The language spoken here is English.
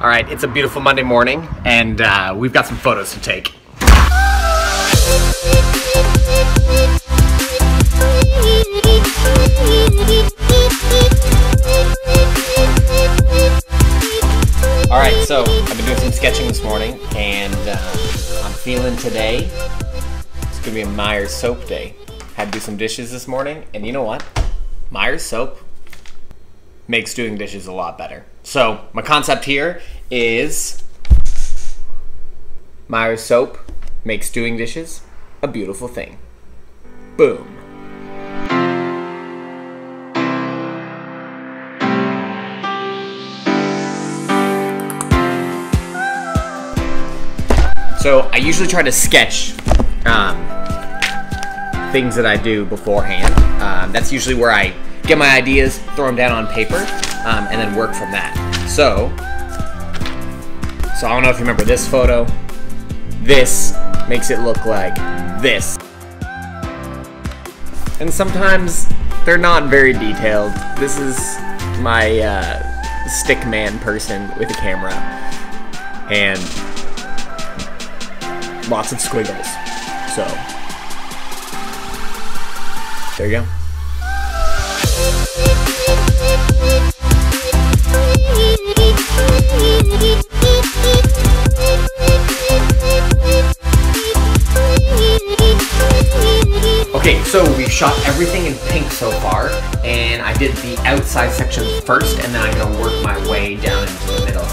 All right, it's a beautiful Monday morning, and we've got some photos to take. All right, so I've been doing some sketching this morning, and I'm feeling today it's gonna be a Meyer's soap day. Had to do some dishes this morning, and you know what? Meyer's soap makes doing dishes a lot better. So my concept here is Meyer's soap makes doing dishes a beautiful thing. Boom. So I usually try to sketch things that I do beforehand. That's usually where I get my ideas, throw them down on paper, and then work from that. So I don't know if you remember this photo. This makes it look like this. And sometimes they're not very detailed. This is my stick man person with a camera. And lots of squiggles, so there you go. Okay, so we've shot everything in pink so far, and I did the outside section first, and then I'm gonna work my way down into the middle.